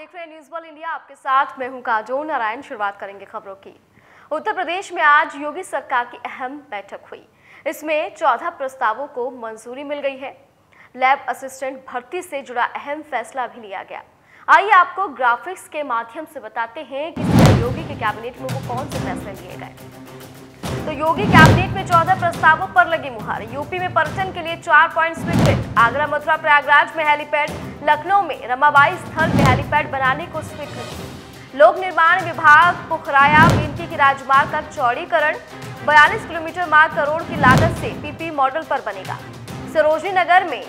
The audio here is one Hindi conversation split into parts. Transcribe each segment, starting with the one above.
देख रहे हैं न्यूज़ वर्ल्ड इंडिया, आपके साथ मैं हूं काजोल नारायण। शुरुआत करेंगे खबरों की। उत्तर प्रदेश में आज योगी सरकार की अहम बैठक हुई। इसमें 14 प्रस्तावों को मंजूरी मिल गई है। लैब असिस्टेंट भर्ती से जुड़ा अहम फैसला भी लिया गया। आइए आपको ग्राफिक्स के माध्यम से बताते हैं कि योगी के कैबिनेट में वो कौन से फैसले लिए गए। तो योगी कैबिनेट में 14 प्रस्तावों पर लगी मुहर। यूपी में पर्यटन के लिए 4 पॉइंट स्वीकृत। आगरा, मथुरा, प्रयागराज में हेलीपैड, लखनऊ में रमाबाई स्थल में हेलीपैड बनाने को स्वीकृत। लोक निर्माण विभाग पुखराया बीनकी की राजमार्ग का चौड़ीकरण, 42 किलोमीटर मार्ग करोड़ की लागत से पीपी मॉडल पर बनेगा। सरोजीनगर में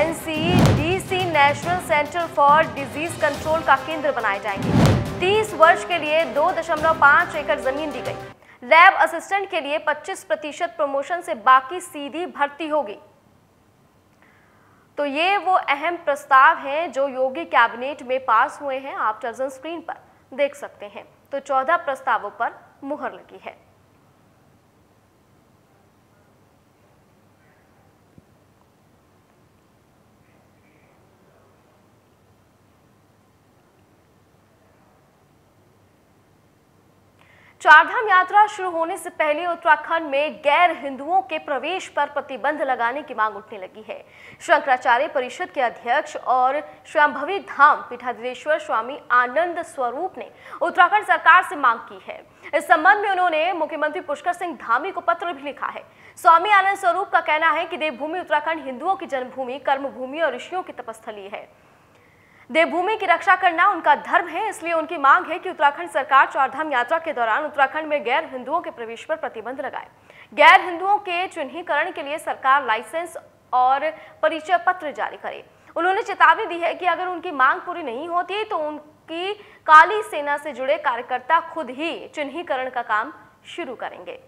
NCDC national centre for disease control का केंद्र बनाए जाएंगे। 30 वर्ष के लिए 2.5 एकड़ जमीन दी गई। लैब असिस्टेंट के लिए 25% प्रमोशन से बाकी सीधी भर्ती होगी। तो ये वो अहम प्रस्ताव हैं जो योगी कैबिनेट में पास हुए हैं, आप टर्जन स्क्रीन पर देख सकते हैं। तो 14 प्रस्तावों पर मुहर लगी है। चारधाम यात्रा शुरू होने से पहले उत्तराखंड में गैर हिंदुओं के प्रवेश पर प्रतिबंध लगाने की मांग उठने लगी है। शंकराचार्य परिषद के अध्यक्ष और स्वयंभवी धाम पीठाधीश्वर स्वामी आनंद स्वरूप ने उत्तराखंड सरकार से मांग की है। इस संबंध में उन्होंने मुख्यमंत्री पुष्कर सिंह धामी को पत्र भी लिखा है। स्वामी आनंद स्वरूप का कहना है कि देवभूमि उत्तराखंड हिंदुओं की जन्मभूमि, कर्मभूमि और ऋषियों की तपस्थली है। देवभूमि की रक्षा करना उनका धर्म है, इसलिए उनकी मांग है कि उत्तराखंड सरकार चारधाम यात्रा के दौरान उत्तराखंड में गैर हिंदुओं के प्रवेश पर प्रतिबंध लगाए। गैर हिंदुओं के चिन्हीकरण के लिए सरकार लाइसेंस और परिचय पत्र जारी करे। उन्होंने चेतावनी दी है कि अगर उनकी मांग पूरी नहीं होती तो उनकी काली सेना से जुड़े कार्यकर्ता खुद ही चिन्हीकरण का काम शुरू करेंगे।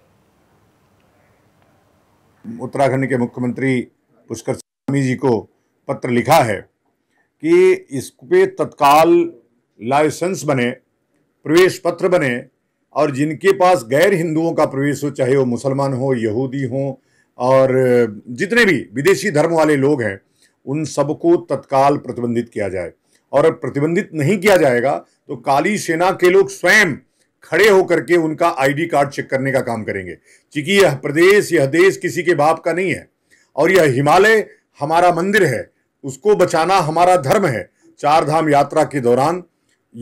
उत्तराखंड के मुख्यमंत्री पुष्कर सिंह जी को पत्र लिखा है कि इस पे तत्काल लाइसेंस बने, प्रवेश पत्र बने और जिनके पास गैर हिंदुओं का प्रवेश हो, चाहे वो मुसलमान हो, यहूदी हो और जितने भी विदेशी धर्म वाले लोग हैं, उन सबको तत्काल प्रतिबंधित किया जाए। और प्रतिबंधित नहीं किया जाएगा तो काली सेना के लोग स्वयं खड़े होकर के उनका आईडी कार्ड चेक करने का काम करेंगे, क्योंकि यह प्रदेश, यह देश किसी के बाप का नहीं है और यह हिमालय हमारा मंदिर है, उसको बचाना हमारा धर्म है। चार धाम यात्रा के दौरान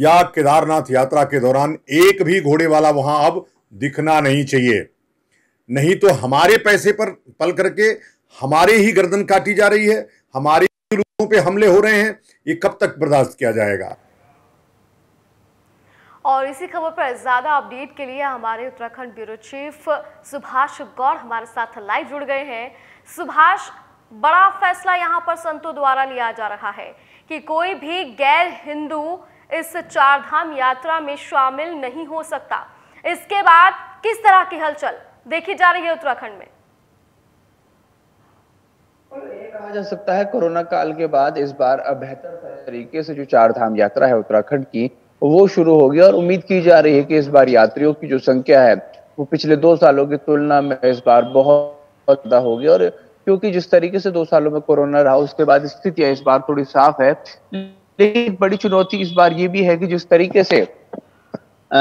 या केदारनाथ यात्रा के दौरान एक भी घोड़े वाला वहां अब दिखना नहीं चाहिए, नहीं तो हमारे पैसे पर पल करके हमारे ही गर्दन काटी जा रही है, हमारे लोगों पे हमले हो रहे हैं। ये कब तक बर्दाश्त किया जाएगा। और इसी खबर पर ज़्यादा अपडेट के लिए हमारे उत्तराखंड ब्यूरो चीफ सुभाष गौड़ हमारे साथ लाइव जुड़ गए हैं। सुभाष, बड़ा फैसला यहाँ पर संतों द्वारा लिया जा रहा है कि कोई भी गैर हिंदू इस चारधाम यात्रा में शामिल नहीं हो सकता। इसके बाद किस तरह की हलचल देखी जा रही है उत्तराखंड में? कहा जा सकता है कोरोना काल के बाद इस बार अब बेहतर तरीके से जो चारधाम यात्रा है उत्तराखंड की वो शुरू होगी और उम्मीद की जा रही है कि इस बार यात्रियों की जो संख्या है वो पिछले 2 सालों की तुलना में इस बार बहुत ज्यादा होगी। और क्योंकि जिस तरीके से 2 सालों में कोरोना रहा, उसके बाद स्थितियां इस बार थोड़ी साफ है, लेकिन बड़ी चुनौती इस बार ये भी है कि जिस तरीके से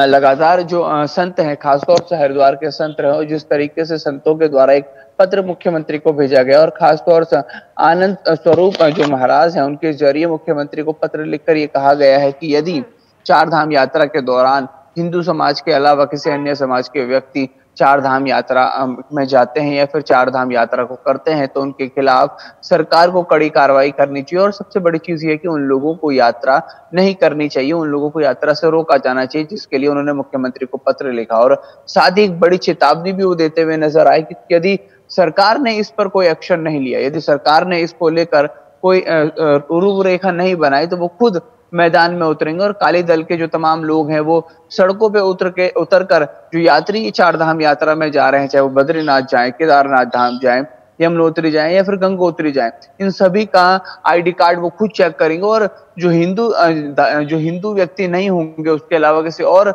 लगातार जो संत हैं, खासतौर से हरिद्वार के संत रहे, और जिस तरीके से संतों के द्वारा एक पत्र मुख्यमंत्री को भेजा गया और खासतौर से आनंद स्वरूप जो महाराज हैं उनके जरिए मुख्यमंत्री को पत्र लिखकर ये कहा गया है कि यदि चारधाम यात्रा के दौरान हिंदू समाज के अलावा किसी अन्य समाज के व्यक्ति चारधाम यात्रा में जाते हैं या फिर चारधाम यात्रा को करते हैं तो उनके खिलाफ सरकार को कड़ी कार्रवाई करनी चाहिए। और सबसे बड़ी चीज ये है कि उन लोगों को यात्रा नहीं करनी चाहिए, उन लोगों को यात्रा से रोका जाना चाहिए, जिसके लिए उन्होंने मुख्यमंत्री को पत्र लिखा। और साथ ही एक बड़ी चेतावनी भी वो देते हुए नजर आए कि यदि सरकार ने इस पर कोई एक्शन नहीं लिया, यदि सरकार ने इसको लेकर कोई रूपरेखा नहीं बनाई तो वो खुद मैदान में उतरेंगे। और काली दल के जो तमाम लोग हैं वो सड़कों पे उतर कर जो यात्री चारधाम यात्रा में जा रहे हैं, चाहे वो बद्रीनाथ जाएं, केदारनाथ धाम जाएं, यमुनोत्री जाएं या फिर गंगोत्री जाएं, इन सभी का आईडी कार्ड वो खुद चेक करेंगे। और जो हिंदू व्यक्ति नहीं होंगे, उसके अलावा किसी और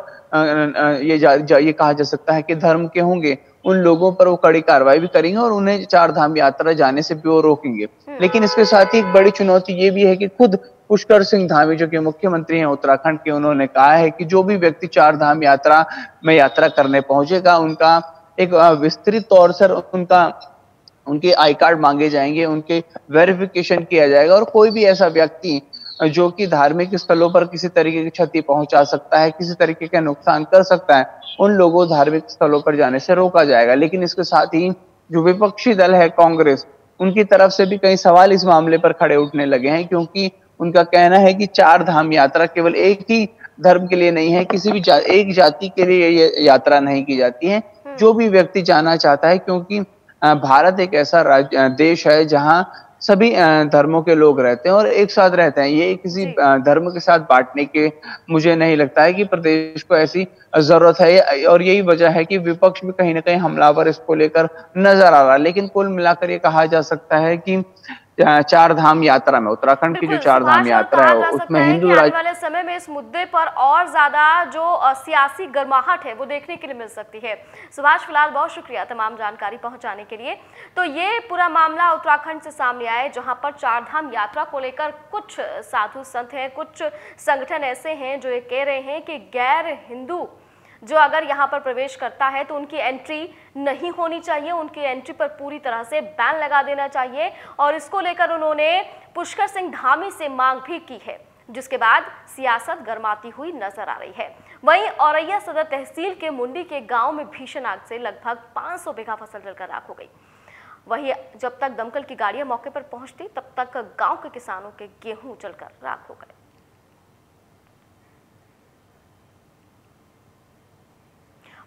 ये कहा जा सकता है कि धर्म के होंगे, उन लोगों पर वो कड़ी कार्रवाई भी करेंगे और उन्हें चारधाम यात्रा जाने से भी वो रोकेंगे। लेकिन इसके साथ ही एक बड़ी चुनौती ये भी है कि खुद पुष्कर सिंह धामी जो कि मुख्यमंत्री हैं उत्तराखंड के, उन्होंने कहा है कि जो भी व्यक्ति चारधाम यात्रा में यात्रा करने पहुंचेगा उनका एक विस्तृत तौर से उनके आई कार्ड मांगे जाएंगे, उनके वेरिफिकेशन किया जाएगा और कोई भी ऐसा व्यक्ति जो कि धार्मिक स्थलों पर किसी तरीके की क्षति पहुंचा सकता है, किसी तरीके का नुकसान कर सकता है, उन लोगों को धार्मिक स्थलों पर जाने से रोका जाएगा। लेकिन इसके साथ ही जो विपक्षी दल है कांग्रेस, उनकी तरफ से भी कई सवाल इस मामले पर खड़े उठने लगे हैं, क्योंकि उनका कहना है कि चार धाम यात्रा केवल एक ही धर्म के लिए नहीं है, किसी भी एक जाति के लिए ये यात्रा नहीं की जाती है, जो भी व्यक्ति जाना चाहता है, क्योंकि भारत एक ऐसा देश है जहां सभी धर्मों के लोग रहते हैं और एक साथ रहते हैं। ये किसी धर्म के साथ बांटने के मुझे नहीं लगता है कि प्रदेश को ऐसी जरूरत है और यही वजह है कि विपक्ष में कहीं ना कहीं हमलावर इसको लेकर नजर आ रहा है। लेकिन कुल मिलाकर ये कहा जा सकता है कि चार धाम यात्रा में, उत्तराखंड की जो चार धाम यात्रा है उसमें हिंदू राज्य वाले समय में इस मुद्दे पर और ज्यादा जो सियासी गर्माहट है वो देखने के लिए मिल सकती है। सुभाष, फिलहाल बहुत शुक्रिया तमाम जानकारी पहुंचाने के लिए। तो ये पूरा मामला उत्तराखंड से सामने आया जहां पर चार धाम यात्रा को लेकर कुछ साधु संत हैं, कुछ संगठन ऐसे हैं जो ये कह रहे हैं कि गैर हिंदू जो अगर यहाँ पर प्रवेश करता है तो उनकी एंट्री नहीं होनी चाहिए, उनकी एंट्री पर पूरी तरह से बैन लगा देना चाहिए। और इसको लेकर उन्होंने पुष्कर सिंह धामी से मांग भी की है, जिसके बाद सियासत गर्माती हुई नजर आ रही है। वहीं औरैया सदर तहसील के मुंडी के गांव में भीषण आग से लगभग 500 बीघा फसल जलकर राख हो गई। वहीं जब तक दमकल की गाड़ियां मौके पर पहुंचती तब तक गाँव के किसानों के गेहूं जलकर राख हो गए।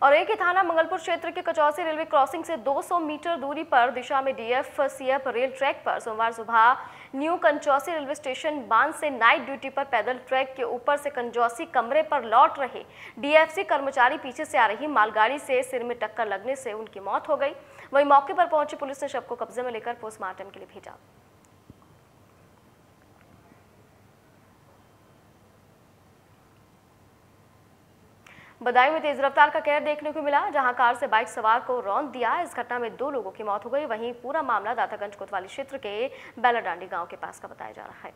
और एक ही थाना मंगलपुर क्षेत्र के कंचौसी रेलवे क्रॉसिंग से 200 मीटर दूरी पर दिशा में डीएफसीएफ रेल ट्रैक पर सोमवार सुबह न्यू कंचौसी रेलवे स्टेशन बांध से नाइट ड्यूटी पर पैदल ट्रैक के ऊपर से कंचौसी कमरे पर लौट रहे डीएफसी कर्मचारी पीछे से आ रही मालगाड़ी से सिर में टक्कर लगने से उनकी मौत हो गई। वहीं मौके पर पहुंची पुलिस ने शव को कब्जे में लेकर पोस्टमार्टम के लिए भेजा। बदायूं में तेज रफ्तार का कहर देखने को मिला, जहां कार से बाइक सवार को रौंद दिया। इस घटना में 2 लोगों की मौत हो गई। वहीं पूरा मामला दातागंज कोतवाली क्षेत्र के बेलरडांडी गांव के पास का बताया जा रहा है।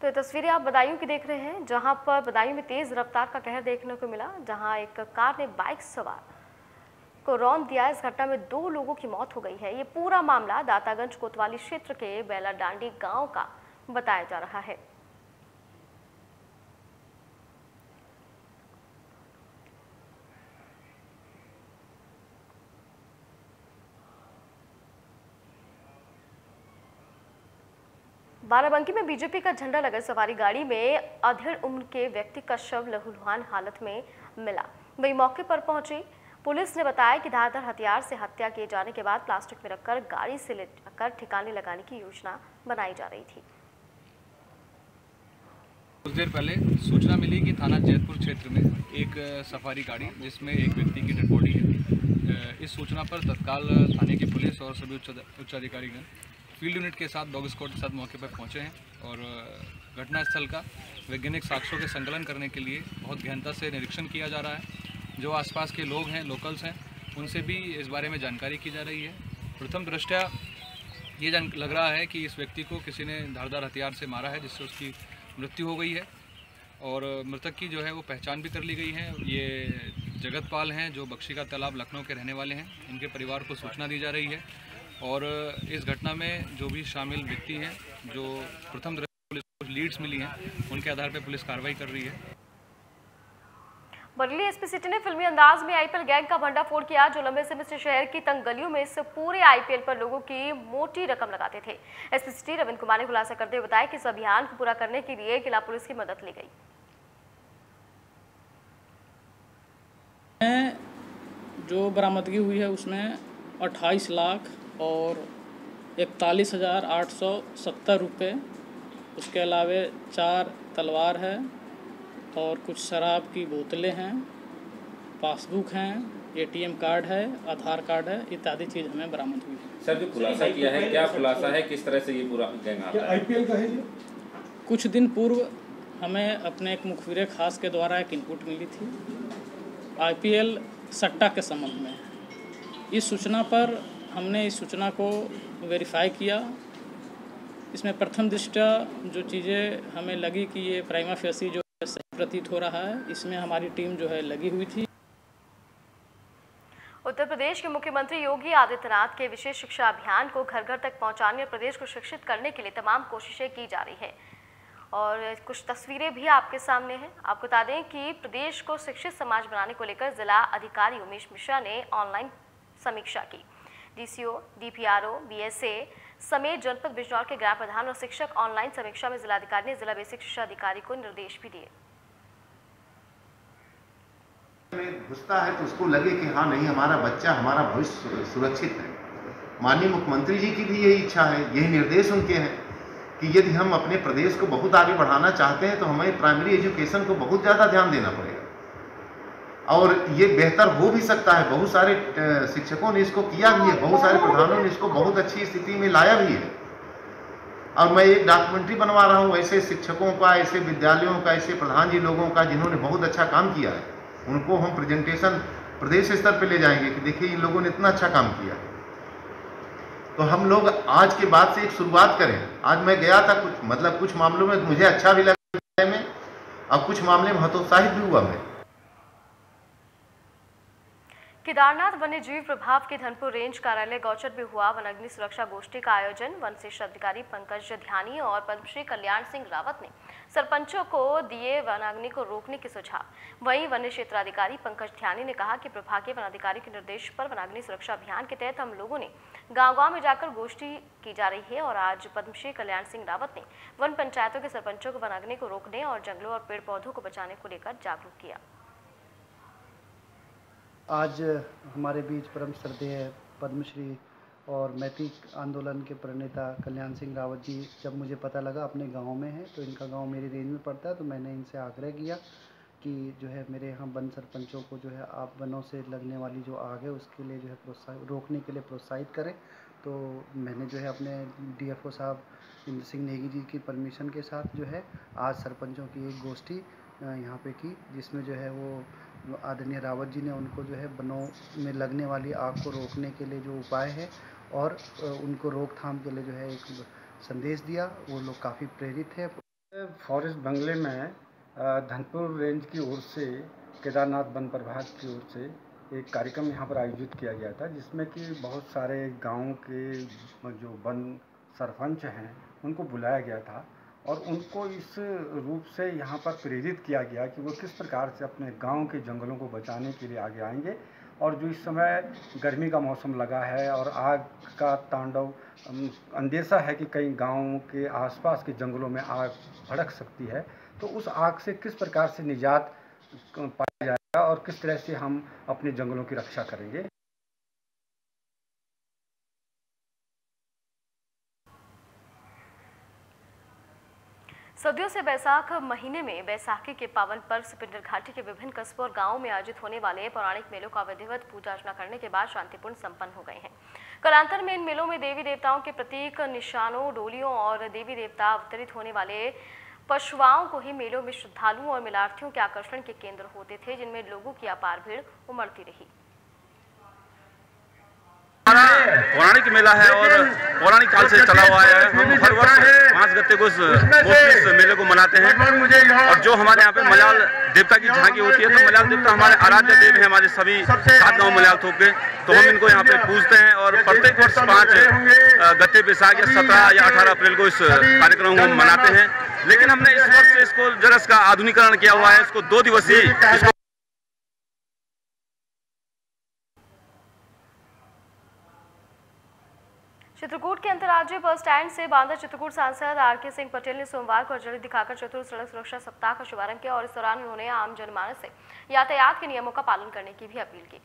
तो ये तस्वीरें आप बदायूं की देख रहे हैं, जहां पर बदायूं में तेज रफ्तार का कहर देखने को मिला, जहां एक कार ने बाइक सवार को रौंद दिया। इस घटना में 2 लोगों की मौत हो गई है। ये पूरा मामला दातागंज कोतवाली क्षेत्र के बेलरडांडी गांव का बताया जा रहा है। बाराबंकी में बीजेपी का झंडा लगा सवारी गाड़ी में अधेड़ उम्र के व्यक्ति का शव लहूलुहान हालत में मिला। वही मौके पर पहुंची पुलिस ने बताया कि धारदार हथियार से हत्या किए जाने के बाद प्लास्टिक में रखकर गाड़ी से ले जाकर ठिकाने लगाने की योजना बनाई जा रही थी। कुछ देर पहले सूचना मिली कि थाना जैतपुर क्षेत्र में एक सफारी गाड़ी जिसमें एक व्यक्ति की डेड बॉडी है। इस सूचना पर तत्काल थाने की पुलिस और सभी उच्चाधिकारी ने फील्ड यूनिट के साथ डॉग स्क्वाड के साथ मौके पर पहुंचे हैं और घटनास्थल का वैज्ञानिक साक्ष्यों के संकलन करने के लिए बहुत गहनता से निरीक्षण किया जा रहा है। जो आसपास के लोग हैं, लोकल्स हैं, उनसे भी इस बारे में जानकारी की जा रही है। प्रथम दृष्टया ये लग रहा है कि इस व्यक्ति को किसी ने धारदार हथियार से मारा है, जिससे उसकी मृत्यु हो गई है और मृतक की जो है वो पहचान भी कर ली गई है। ये जगतपाल हैं जो बख्शी का तालाब लखनऊ के रहने वाले हैं। इनके परिवार को सूचना दी जा रही है और इस घटना में जो भी शामिल व्यक्ति हैं, जो प्रथम दृष्टया पुलिस को लीड्स मिली हैं, उनके आधार पर पुलिस कार्रवाई कर रही है। बरेली एसपी सिटी ने फिल्मी अंदाज में आईपीएल गैंग का भंडाफोड़ किया, जो लंबे समय से शहर की तंग गलियों में इस पूरे आईपीएल पर लोगों की मोटी रकम लगाते थे। एसपी सिटी रविंद्र कुमार ने खुलासा करते हुए बताया कि इस अभियान को पूरा करने के लिए किला पुलिस की मदद ली गई। जो बरामदगी हुई है उसमें 28 लाख और 41,870 रुपये, उसके अलावा 4 तलवार है और कुछ शराब की बोतलें हैं, पासबुक हैं, एटीएम कार्ड है, आधार कार्ड है, इत्यादि चीज़ हमें बरामद हुई है। सर जो खुलासा किया है, क्या खुलासा है, किस तरह से ये पूरा गैंग आता है? आईपीएल का है। कुछ दिन पूर्व हमें अपने एक मुखबिर खास के द्वारा एक इनपुट मिली थी आईपीएल सट्टा के संबंध में। इस सूचना पर हमने इस सूचना को वेरीफाई किया। इसमें प्रथम दृष्टया जो चीज़ें हमें लगी कि ये प्राइमा फेसी जो सही प्रतीत हो रहा है, इसमें हमारी टीम जो है लगी हुई थी। उत्तर प्रदेश के मुख्यमंत्री योगी आदित्यनाथ के विशेष शिक्षा अभियान को घर घर तक पहुंचाने और प्रदेश को शिक्षित करने के लिए तमाम कोशिशें की जा रही हैं और कुछ तस्वीरें भी आपके सामने हैं। आपको बता दें कि प्रदेश को शिक्षित समाज बनाने को लेकर जिला अधिकारी उमेश मिश्रा ने ऑनलाइन समीक्षा की। डीसीओ, डीपीआरओ, बीएसए समेत जनपद बिजनौर के ग्राम प्रधान और शिक्षक ऑनलाइन समीक्षा में जिलाधिकारी ने जिला बेसिक शिक्षा अधिकारी को निर्देश भी दिए। घुसता है तो उसको लगे कि हाँ नहीं, हमारा बच्चा, हमारा भविष्य सुरक्षित है। माननीय मुख्यमंत्री जी की भी यही इच्छा है, यही निर्देश उनके हैं कि यदि हम अपने प्रदेश को बहुत आगे बढ़ाना चाहते हैं तो हमें प्राइमरी एजुकेशन को बहुत ज़्यादा ध्यान देना पड़ेगा और ये बेहतर हो भी सकता है। बहुत सारे शिक्षकों ने इसको किया भी है, बहुत सारे प्रधानों ने इसको बहुत अच्छी स्थिति में लाया भी है और मैं एक डॉक्यूमेंट्री बनवा रहा हूँ ऐसे शिक्षकों का, ऐसे विद्यालयों का, ऐसे प्रधान जी लोगों का जिन्होंने बहुत अच्छा काम किया है। उनको हम प्रेजेंटेशन प्रदेश स्तर पे ले जाएंगे कि देखिए इन लोगों ने इतना अच्छा काम किया। तो हम लोग आज के बाद से एक शुरुआत करें। आज मैं गया था, कुछ मामलों में मुझे अच्छा भी लगा में और कुछ मामले में हतोत्साहित भी हुआ मैं। केदारनाथ वन्य जीव प्रभाव के धनपुर रेंज कार्यालय गौचर में हुआ वन अग्नि सुरक्षा गोष्ठी का आयोजन। वन श्रेष्ठ अधिकारी पंकज ध्यान और पद्मश्री कल्याण सिंह रावत ने सरपंचों को दिए वन अग्नि को रोकने के सुझाव। वहीं वन्य क्षेत्राधिकारी पंकज ध्यान ने कहा कि प्रभागीय वन अधिकारी के निर्देश पर वन अग्नि सुरक्षा अभियान के तहत हम लोगों ने गाँव-गाँव में जाकर गोष्ठी की जा रही है और आज पद्मश्री कल्याण सिंह रावत ने वन पंचायतों के सरपंचों को वन अग्नि को रोकने और जंगलों और पेड़ पौधों को बचाने को लेकर जागरूक किया। आज हमारे बीच परम श्रद्धेय पद्मश्री और मैथिक आंदोलन के प्रणेता कल्याण सिंह रावत जी, जब मुझे पता लगा अपने गांव में है तो इनका गांव मेरी रेंज में पड़ता है, तो मैंने इनसे आग्रह किया कि जो है मेरे यहाँ वन सरपंचों को जो है आप वनों से लगने वाली जो आग है उसके लिए जो है प्रोत्साहित, रोकने के लिए प्रोत्साहित करें। तो मैंने जो है अपने DFO साहब इंद्र सिंह नेगी जी की परमिशन के साथ जो है आज सरपंचों की एक गोष्ठी यहाँ पे की, जिसमें जो है वो आदरणीय रावत जी ने उनको जो है वनों में लगने वाली आग को रोकने के लिए जो उपाय है और उनको रोकथाम के लिए जो है एक संदेश दिया। वो लोग काफ़ी प्रेरित है। फॉरेस्ट बंगले में धनपुर रेंज की ओर से केदारनाथ वन प्रभाग की ओर से एक कार्यक्रम यहाँ पर आयोजित किया गया था, जिसमें कि बहुत सारे गाँव के जो वन सरपंच हैं उनको बुलाया गया था और उनको इस रूप से यहाँ पर प्रेरित किया गया कि वो किस प्रकार से अपने गांव के जंगलों को बचाने के लिए आगे आएंगे। और जो इस समय गर्मी का मौसम लगा है और आग का तांडव, अंदेशा है कि कई गांवों के आसपास के जंगलों में आग भड़क सकती है, तो उस आग से किस प्रकार से निजात पाया जाएगा और किस तरह से हम अपने जंगलों की रक्षा करेंगे। सदियों से बैसाख महीने में बैसाखी के पावन पर्व से पिंडर घाटी के विभिन्न कस्बों और गांवों में आयोजित होने वाले पौराणिक मेलों का विधिवत पूजा अर्चना करने के बाद शांतिपूर्ण संपन्न हो गए हैं। कलांतर में इन मेलों में देवी देवताओं के प्रतीक, निशानों, डोलियों और देवी देवता अवतरित होने वाले पशुओं को ही मेलों में श्रद्धालुओं और मेलार्थियों के आकर्षण के केंद्र होते थे, जिनमें लोगों की अपार भीड़ उमड़ती रही। पौराणिक मेला है और पौराणिक काल से चला हुआ है। हम हर वर्ष 5 गते को इस मेले को मनाते हैं और जो हमारे यहाँ पे मलाल देवता की झांकी होती है, तो मलाल देवता हमारे आराध्य देव हैं, हमारे सभी 7 गाँव मलालथों के, तो हम इनको यहाँ पे पूजते हैं और प्रत्येक वर्ष 5 गते बैसाख या 17 या 18 अप्रैल को इस कार्यक्रम को हम मनाते हैं। लेकिन हमने इस वर्ष इसको जरा इसका आधुनिकीकरण किया हुआ है, इसको 2 दिवसीय। चित्रकूट के अंतर्राज्यीय बस स्टैंड से बांदा चित्रकूट सांसद आरके सिंह पटेल ने सोमवार को हरी झंडी दिखाकर चतुर्थ सड़क सुरक्षा सप्ताह का शुभारंभ किया और इस दौरान उन्होंने आम जनमानस से यातायात के नियमों का पालन करने की भी अपील की।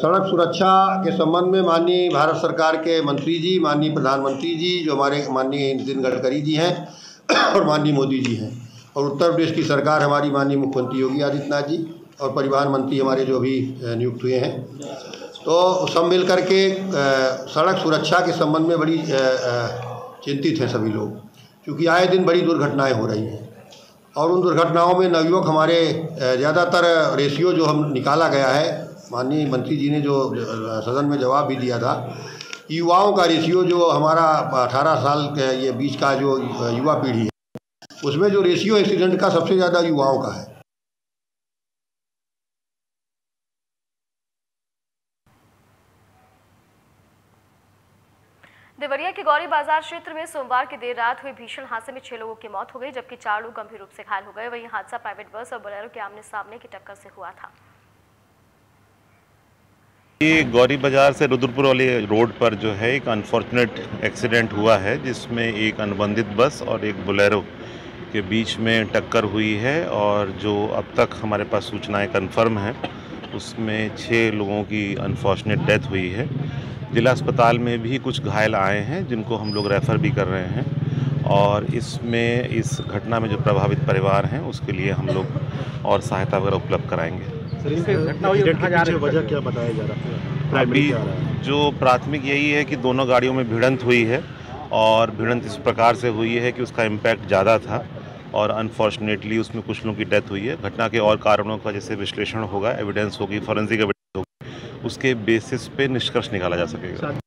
सड़क सुरक्षा के संबंध में माननीय भारत सरकार के मंत्री जी, माननीय प्रधानमंत्री जी जो हमारे माननीय नितिन गडकरी जी हैं और माननीय मोदी जी हैं, और उत्तर प्रदेश की सरकार हमारी माननीय मुख्यमंत्री योगी आदित्यनाथ जी और परिवहन मंत्री हमारे जो अभी नियुक्त हुए हैं, तो सब मिल करके सड़क सुरक्षा के संबंध में बड़ी चिंतित हैं सभी लोग, क्योंकि आए दिन बड़ी दुर्घटनाएं हो रही हैं और उन दुर्घटनाओं में नवयुवक हमारे ज़्यादातर रेशियो जो हम निकाला गया है, माननीय मंत्री जी ने जो सदन में जवाब भी दिया था, युवाओं का रेशियो जो हमारा 18 साल के ये बीच का जो युवा पीढ़ी है उसमें जो रेशियो एक्सीडेंट का सबसे ज़्यादा युवाओं का है। देवरिया के गौरी बाजार क्षेत्र में सोमवार की देर रात हुए भीषण हादसे में 6 लोगों की मौत हो गई, जबकि 4 लोग गंभीर रूप से घायल हो गए। वहीं हादसा प्राइवेट बस और बोलेरो के आमने सामने की टक्कर से हुआ था। ये गौरी बाजार से रुद्रपुर वाले रोड पर जो है एक अनफॉर्चुनेट एक्सीडेंट हुआ है, जिसमें एक अनुबंधित बस और एक बोलेरो के बीच में टक्कर हुई है और जो अब तक हमारे पास सूचनाएं कन्फर्म हैं उसमें 6 लोगों की अनफॉर्चुनेट डेथ हुई है। जिला अस्पताल में भी कुछ घायल आए हैं जिनको हम लोग रेफ़र भी कर रहे हैं और इसमें इस घटना में जो प्रभावित परिवार हैं उसके लिए हम लोग और सहायता वगैरह उपलब्ध कराएंगे। अभी जो प्राथमिक यही है कि दोनों गाड़ियों में भिड़ंत हुई है और भिड़ंत इस प्रकार से हुई है कि उसका इम्पैक्ट ज़्यादा था और अनफॉर्चुनेटली उसमें कुछ लोगों की डेथ हुई है। घटना के और कारणों का जैसे विश्लेषण होगा, एविडेंस होगी, फॉरेंसिक एविडेंस होगी, उसके बेसिस पे निष्कर्ष निकाला जा सकेगा।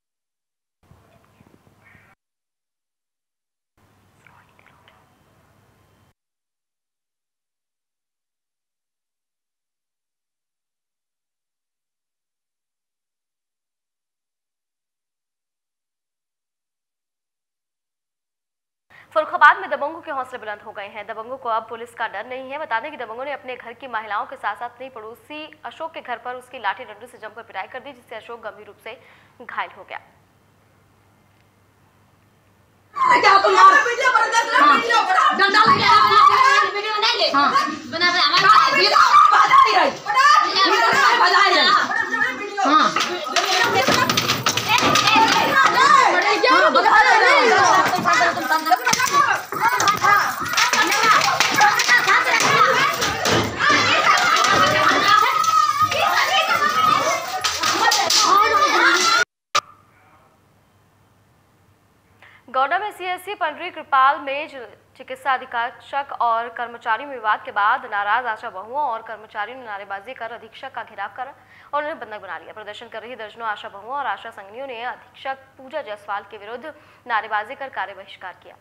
फर्रुखाबाद में दबंगों के हौसले बुलंद हो गए हैं। दबंगों को अब पुलिस का डर नहीं है। बता दें कि दबंगों ने अपने घर की महिलाओं के साथ साथ अपनी पड़ोसी अशोक के घर पर उसकी लाठी डंडों से जमकर पिटाई कर दी, जिससे अशोक गंभीर रूप से घायल हो गया। गौड़ा में सीएससी पंडरी कृपाल में चिकित्सा अधीक्षक और कर्मचारियों में विवाद के बाद नाराज आशा बहुओं और कर्मचारियों ने नारेबाजी कर अधीक्षक का घेराव कर और उन्हें बंधक बना लिया। प्रदर्शन कर रही दर्जनों आशा बहुओं और आशा संगनियों ने अधीक्षक पूजा जायसवाल के विरुद्ध नारेबाजी कर कार्य बहिष्कार किया।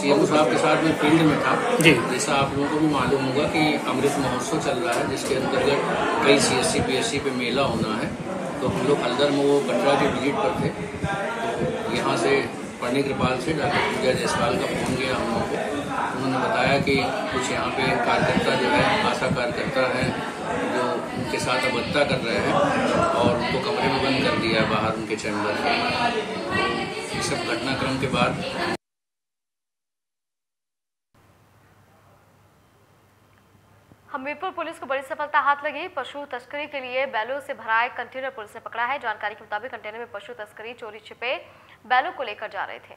सीएम साहब के साथ में फील्ड में था जी। जैसा आप लोगों को भी मालूम होगा कि अमृत महोत्सव चल रहा है, जिसके अंतर्गत कई सीएससी पीएससी पे मेला होना है, तो हम लोग हल्दर में वो कटरा के विजिट पर थे, तो यहाँ से पंडित कृपाल से डॉक्टर पूजा जायसवाल का फोन गया हम लोगों को। उन्होंने बताया कि कुछ यहाँ पे कार्यकर्ता जो है आशा कार्यकर्ता है जो उनके साथ अभद्रता कर रहे हैं और उनको कमरे में बंद कर दिया है बाहर उनके चैम्बर में। तो ये सब घटनाक्रम के बाद हमीरपुर पुलिस को बड़ी सफलता हाथ लगी। पशु तस्करी के लिए बैलों से भरा एक कंटेनर पुलिस ने पकड़ा है। जानकारी के मुताबिक कंटेनर में पशु तस्करी चोरी छिपे बैलों को लेकर जा रहे थे।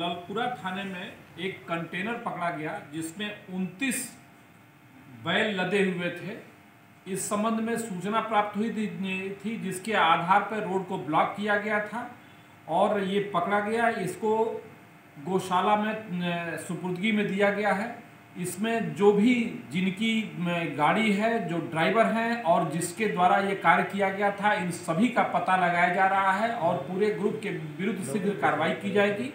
लालपुरा थाने में एक कंटेनर पकड़ा गया जिसमें 29 बैल लदे हुए थे। इस संबंध में सूचना प्राप्त हुई थी, जिसके आधार पर रोड को ब्लॉक किया गया था और ये पकड़ा गया। इसको गौशाला में सुपुर्दगी में दिया गया है। इसमें जो भी जिनकी गाड़ी है, जो ड्राइवर हैं और जिसके द्वारा ये कार्य किया गया था, इन सभी का पता लगाया जा रहा है और पूरे ग्रुप के विरुद्ध शीघ्र कार्रवाई की जाएगी।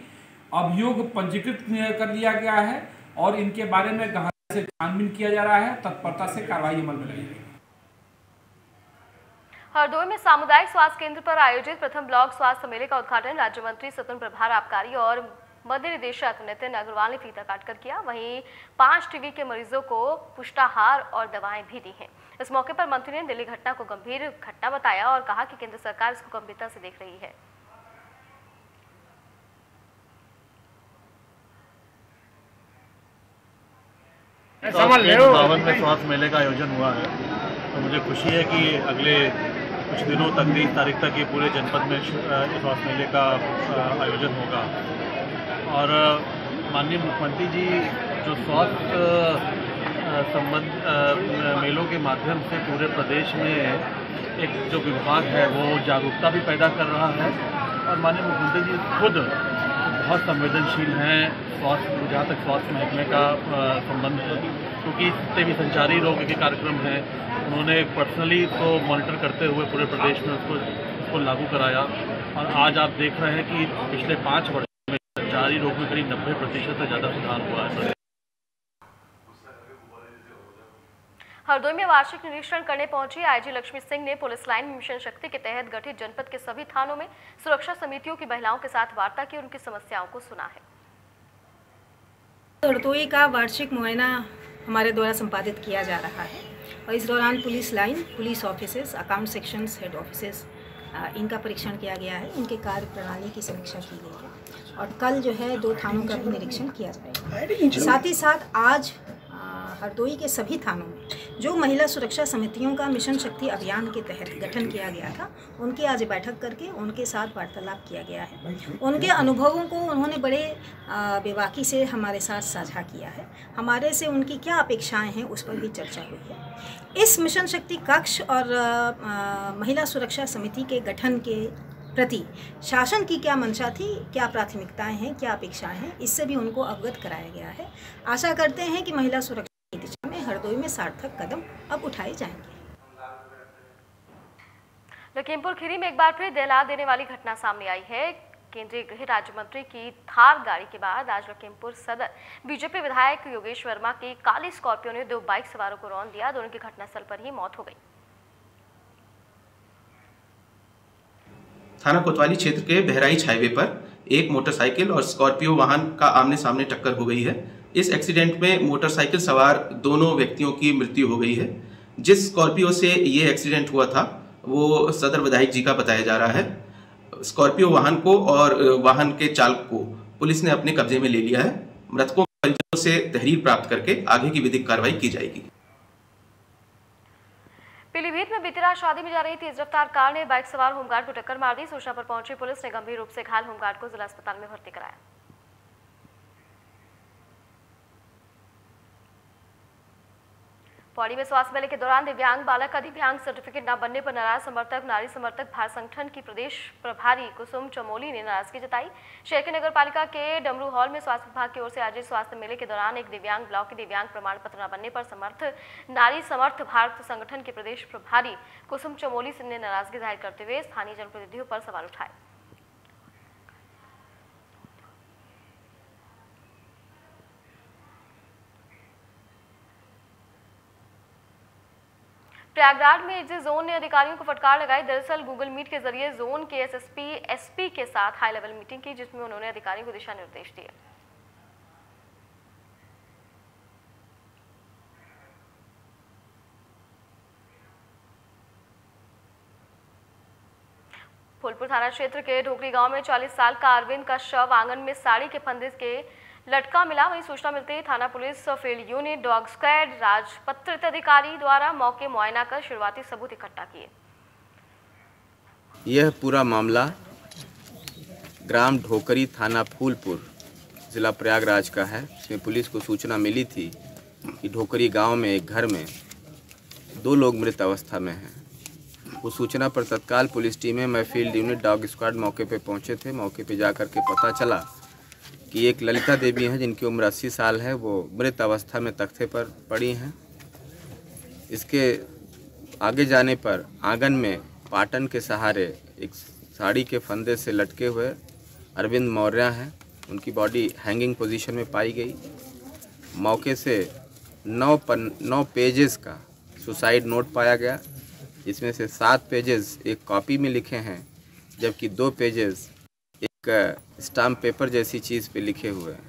अभियोग पंजीकृत कर लिया गया है और इनके बारे में गहराई से छानबीन किया जा रहा है। तत्परता से कार्रवाई अमल में लाई जाएगी। हरदोई में सामुदायिक स्वास्थ्य केंद्र पर आयोजित प्रथम ब्लॉक स्वास्थ्य मेले का उद्घाटन राज्य मंत्री स्वतंत्र प्रभार आबकारी और मध्य निदेशक नितिन अग्रवाल ने फीता काटकर किया। वहीं 5 टीबी के मरीजों को पुष्टाहार और दवाएं भी दी हैं। इस मौके पर मंत्री ने दिल्ली घटना को गंभीर घटना बताया और कहा कि केंद्र सरकार इसको गंभीरता से देख रही है। में स्वास्थ्य मेले का आयोजन हुआ है, तो मुझे खुशी है कि अगले कुछ दिनों तक 3 तारीख तक ये पूरे जनपद में स्वास्थ्य मेले का आयोजन होगा। और माननीय मुख्यमंत्री जी जो स्वास्थ्य संबंध मेलों के माध्यम से पूरे प्रदेश में एक जो विभाग है वो जागरूकता भी पैदा कर रहा है और माननीय मुख्यमंत्री जी खुद बहुत संवेदनशील हैं स्वास्थ्य, जहाँ तक स्वास्थ्य महकमे का संबंध है, क्योंकि जितने भी संचारी रोग के कार्यक्रम हैं उन्होंने पर्सनली उसको मॉनिटर करते हुए पूरे प्रदेश में उसको लागू कराया। और आज आप देख रहे हैं कि पिछले 5 वर्षों में संचारी रोग में करीब 90% से ज़्यादा सुधार हुआ है। हरदोई में वार्षिक निरीक्षण करने पहुंची आईजी लक्ष्मी सिंह ने पुलिस लाइन में मिशन शक्ति के तहत गठित जनपद के सभी थानों में सुरक्षा समितियों की महिलाओं के साथ वार्ता की और उनकी समस्याओं को सुना है। हरदोई का वार्षिक मुआयना हमारे द्वारा संपादित किया जा रहा है और इस दौरान police line, police offices, account section, head offices, इनका परीक्षण किया गया है, इनके कार्य प्रणाली की समीक्षा की गई है और कल जो है 2 थानों का भी निरीक्षण किया जाएगा। साथ ही साथ आज हरदोई के सभी थानों में जो महिला सुरक्षा समितियों का मिशन शक्ति अभियान के तहत गठन किया गया था उनकी आज बैठक करके उनके साथ वार्तालाप किया गया है। उनके अनुभवों को उन्होंने बड़े बेबाकी से हमारे साथ साझा किया है। हमारे से उनकी क्या अपेक्षाएं हैं उस पर भी चर्चा हुई है। इस मिशन शक्ति कक्ष और महिला सुरक्षा समिति के गठन के प्रति शासन की क्या मंशा थी, क्या प्राथमिकताएँ हैं, क्या अपेक्षाएँ हैं, इससे भी उनको अवगत कराया गया है। आशा करते हैं कि महिला सुरक्षा दिशा में हरदोई में सार्थक कदम अब उठाए जाएंगे। लखीमपुर खीरी में एक बार फिर दहला देने वाली घटना सामने आई है। केंद्रीय गृह राज्य मंत्री की थार गाड़ी के बाद आज लखीमपुर सदर बीजेपी विधायक योगेश वर्मा की काली स्कॉर्पियो ने 2 बाइक सवारों को रौंद दिया। दोनों की घटनास्थल पर ही मौत हो गई। थाना कोतवाली क्षेत्र के बहराइच हाईवे पर एक मोटरसाइकिल और स्कॉर्पियो वाहन का आमने सामने टक्कर हो गई है। इस एक्सीडेंट में मोटरसाइकिल सवार दोनों व्यक्तियों की मृत्यु हो गई है। जिस स्कॉर्पियो से ये एक्सीडेंट हुआ था वो सदर विधायक जी का बताया जा रहा है। स्कॉर्पियो वाहन को और वाहन के चालक को पुलिस ने अपने कब्जे में ले लिया है। मृतकों के परिजनों से तहरीर प्राप्त करके आगे की विधिक कार्रवाई की जाएगी। पीलीभीत में बीती रात शादी में जा रही तेज रफ्तार कार ने बाइक सवार होमगार्ड को टक्कर मार दी। सूचना पर पहुंची पुलिस ने गंभीर रूप से घायल होमगार्ड को जिला अस्पताल में भर्ती कराया। पौड़ी में स्वास्थ्य मेले के दौरान दिव्यांग बालक का दिव्यांग सर्टिफिकेट न बनने पर नाराज समर्थक नारी समर्थक भारत संगठन की प्रदेश प्रभारी कुसुम चमोली ने नाराजगी जताई। शहर के नगरपालिका के डमरू हॉल में स्वास्थ्य विभाग की ओर से आयोजित स्वास्थ्य मेले के दौरान एक दिव्यांग ब्लॉक के दिव्यांग प्रमाण पत्र न बनने पर समर्थ नारी समर्थ भारत संगठन के प्रदेश प्रभारी कुसुम चमोली ने नाराजगी जाहिर करते हुए स्थानीय जनप्रतिनिधियों पर सवाल उठाए। प्रयागराज में एसडी जोन ने अधिकारियों को फटकार लगाई। दरअसल गूगल मीट के जरिए जोन के एसएसपी एसपी के साथ हाई लेवल मीटिंग की जिसमें उन्होंने अधिकारियों को दिशा निर्देश दिए। फूलपुर थाना क्षेत्र के ढोकरी गांव में 40 साल का अरविंद का शव आंगन में साड़ी के फंदे के लटका मिला। वहीं सूचना मिलते ही थाना police field unit, dog squad, राजपत्रित अधिकारी द्वारा मौके मुआयना कर शुरुआती सबूत इकट्ठा किए। यह पूरा मामला ग्राम ढोकरी थाना फूलपुर जिला प्रयागराज का है। इसमें पुलिस को सूचना मिली थी कि ढोकरी गांव में एक घर में 2 लोग मृत अवस्था में हैं। उस सूचना पर तत्काल पुलिस टीमें मैं फील्ड यूनिट, डॉग स्क्वाड मौके पर पहुँचे थे। मौके पर जाकर के पता चला कि एक ललिता देवी हैं जिनकी उम्र 80 साल है, वो मृत अवस्था में तख्ते पर पड़ी हैं। इसके आगे जाने पर आंगन में पाटन के सहारे एक साड़ी के फंदे से लटके हुए अरविंद मौर्य हैं, उनकी बॉडी हैंगिंग पोजीशन में पाई गई। मौके से 9 पेजेस का सुसाइड नोट पाया गया, जिसमें से 7 पेजेस एक कॉपी में लिखे हैं जबकि 2 पेजेस एक स्टाम्प पेपर जैसी चीज पे लिखे हुए हैं।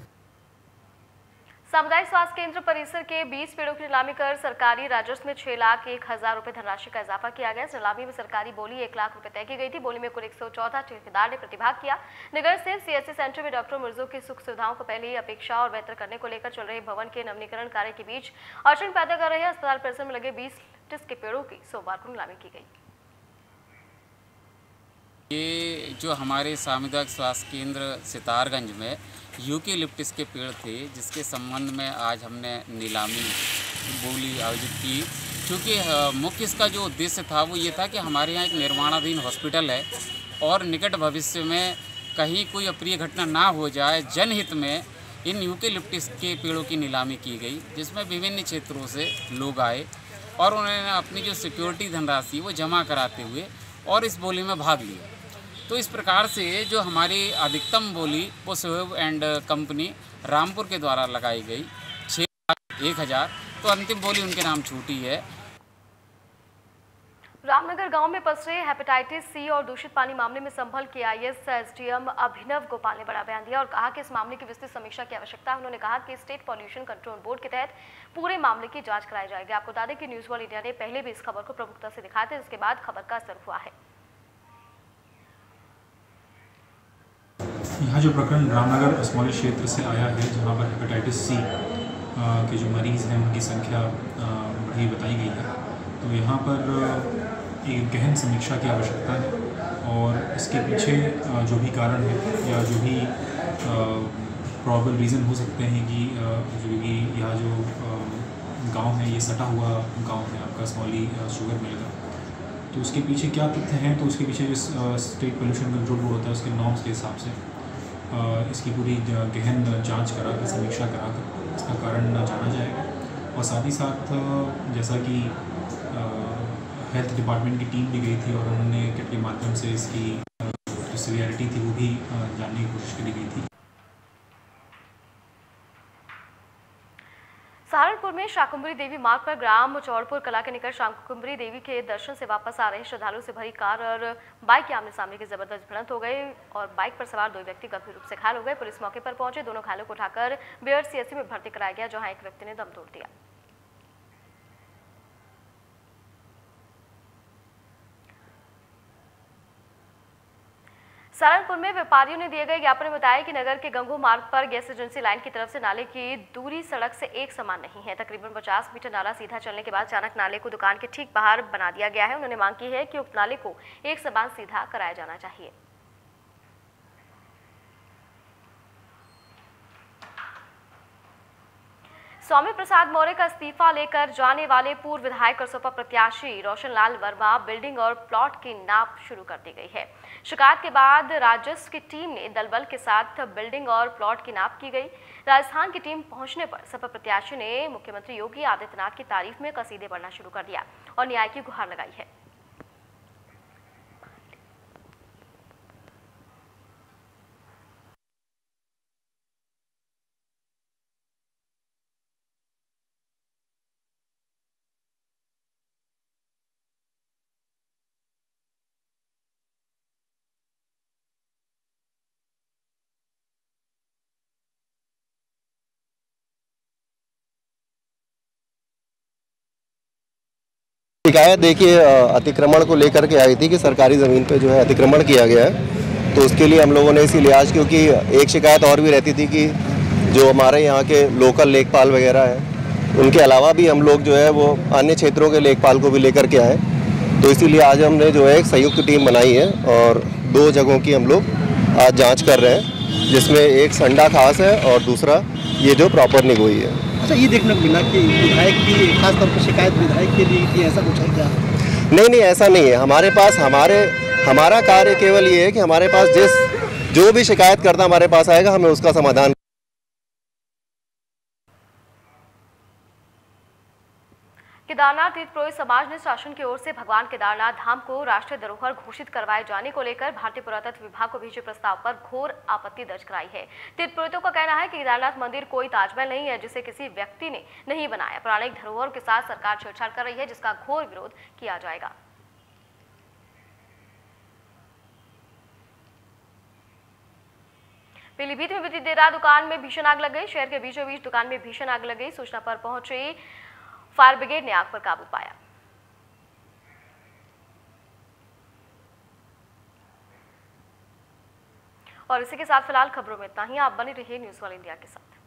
सामुदायिक स्वास्थ्य केंद्र परिसर के 20 पेड़ों की नीलामी कर सरकारी राजस्व में 6,01,000 रुपए धनराशि का इजाफा किया गया। नीलामी में सरकारी बोली 1 लाख रुपए तय की गई थी। बोली में कुल 114 ठेकेदार ने प्रतिभाग किया। नगर स्थित सीएससी सेंटर में डॉक्टरों, मरीजों की सुख सुविधाओं को पहले ही अपेक्षा और बेहतर करने को लेकर चल रहे भवन के नवीनीकरण कार्य के बीच अड़चन पैदा कर रहे अस्पताल परिसर में लगे 20 के पेड़ों की सोमवार को नीलामी की गई। ये जो हमारे सामुदायिक स्वास्थ्य केंद्र सितारगंज में यूकेलिप्टस के पेड़ थे, जिसके संबंध में आज हमने नीलामी बोली आयोजित की। क्योंकि मुख्य इसका जो उद्देश्य था वो ये था कि हमारे यहाँ एक निर्माणाधीन हॉस्पिटल है और निकट भविष्य में कहीं कोई अप्रिय घटना ना हो जाए, जनहित में इन यूकेलिप्टस के पेड़ों की नीलामी की गई, जिसमें विभिन्न क्षेत्रों से लोग आए और उन्होंने अपनी जो सिक्योरिटी धनराशि वो जमा कराते हुए और इस बोली में भाग लिया। तो इस प्रकार से जो हमारी अधिकतम बोली वो सोहेब एंड कंपनी रामपुर के द्वारा लगाई गई 6,01,000, तो अंतिम बोली उनके नाम छूटी है। रामनगर गांव में पसरे हेपेटाइटिस सी और दूषित पानी मामले में संभल के आईएएस एसडीएम अभिनव गोपाल ने बड़ा बयान दिया और कहा कि इस मामले की विस्तृत समीक्षा की आवश्यकता है। उन्होंने कहा कि स्टेट पॉल्यूशन कंट्रोल बोर्ड के तहत पूरे मामले की जांच कराई जाएगी। आपको बता दें कि न्यूज वर्ल्ड इंडिया ने पहले भी इस खबर को प्रमुखता से दिखाया था, जिसके बाद खबर का असर हुआ है। यहाँ जो प्रकरण रामनगर अस्मौली क्षेत्र से आया है, जहाँ पर हेपेटाइटिस सी के जो मरीज हैं उनकी संख्या बढ़ी बताई गई है, तो यहाँ पर एक गहन समीक्षा की आवश्यकता है और इसके पीछे जो भी कारण है या जो भी प्रॉबल रीज़न हो सकते हैं कि जो भी यहाँ जो गांव है ये सटा हुआ गांव है आपका स्मॉली शुगर मिल का, तो उसके पीछे क्या तथ्य हैं, तो उसके पीछे जिस स्टेट पोल्यूशन कंट्रोल बोर्ड होता है उसके नॉर्म्स के हिसाब से इसकी पूरी गहन जाँच करा कर समीक्षा करा कर इसका कारण जाना जाएगा। और साथ ही साथ जैसा कि हेल्थ डिपार्टमेंट की टीम भी गई थी और उन्होंने किट के माध्यम से इसकी जो सीवियरिटी थी वो भी जानने की कोशिश करी गई थी। सहारनपुर में शाकुंभरी देवी मार्ग पर ग्राम चौड़पुर कला के निकट शाकुंभरी देवी के दर्शन से वापस आ रहे श्रद्धालुओं से भरी कार और बाइक के आमने सामने की जबरदस्त भिड़ंत हो गई और बाइक पर सवार दो व्यक्ति गंभीर रूप से घायल हो गए। पुलिस मौके पर पहुंचे, दोनों घायलों को उठाकर बीआरसीएचसी में भर्ती कराया गया, जहां एक व्यक्ति ने दम तोड़ दिया। सहारनपुर में व्यापारियों ने दिए गए ज्ञापन में बताया कि नगर के गंगू मार्ग पर गैस एजेंसी लाइन की तरफ से नाले की दूरी सड़क से एक समान नहीं है। तकरीबन 50 मीटर नाला सीधा चलने के बाद अचानक नाले को दुकान के ठीक बाहर बना दिया गया है। उन्होंने मांग की है कि उक्त नाले को एक समान सीधा कराया जाना चाहिए। स्वामी प्रसाद मौर्य का इस्तीफा लेकर जाने वाले पूर्व विधायक और सपा प्रत्याशी रोशन लाल वर्मा बिल्डिंग और प्लॉट की नाप शुरू कर दी गई है। शिकायत के बाद राजस्व की टीम ने दलबल के साथ बिल्डिंग और प्लॉट की नाप की गई। राजस्थान की टीम पहुंचने पर सपा प्रत्याशी ने मुख्यमंत्री योगी आदित्यनाथ की तारीफ में कसीदे पढ़ना शुरू कर दिया और न्याय की गुहार लगाई है। देखिए, अतिक्रमण को लेकर के आई थी कि सरकारी ज़मीन पे जो है अतिक्रमण किया गया है, तो उसके लिए हम लोगों ने इसीलिए आज, क्योंकि एक शिकायत और भी रहती थी कि जो हमारे यहाँ के लोकल लेखपाल वगैरह हैं उनके अलावा भी हम लोग जो है वो अन्य क्षेत्रों के लेखपाल को भी लेकर के आए, तो इसीलिए आज हमने जो है एक संयुक्त टीम बनाई है और दो जगहों की हम लोग आज जाँच कर रहे हैं, जिसमें एक संडा खास है और दूसरा ये जो प्रॉपर निगोई है। अच्छा, ये देखने को मिला कि विधायक की खासतौर पर शिकायत विधायक के लिए कि ऐसा कुछ है क्या? नहीं, ऐसा नहीं है। हमारे पास हमारा कार्य केवल ये है कि हमारे पास जो भी शिकायत करता हमारे पास आएगा, हमें उसका समाधान। केदारनाथ तीर्थप्रेमी समाज ने शासन की ओर से भगवान केदारनाथ धाम को राष्ट्रीय धरोहर घोषित करवाए जाने को लेकर भारतीय पुरातत्व विभाग को भेजे प्रस्ताव पर घोर आपत्ति दर्ज कराई है। तीर्थप्रेमियों का कहना है कि केदारनाथ मंदिर कोई ताजमहल नहीं है जिसे किसी व्यक्ति ने नहीं बनाया। पौराणिक धरोहर के साथ सरकार छेड़छाड़ कर रही है, जिसका घोर विरोध किया जाएगा। पीलीभीत में बीती देर रात दुकान में भीषण आग लग गई। शहर के बीचों बीच दुकान में भीषण आग लग गई। सूचना पर पहुंचे फायर ब्रिगेड ने आग पर काबू पाया। और इसी के साथ फिलहाल खबरों में इतना ही। आप बने रहिए न्यूज़ वर्ल्ड इंडिया के साथ।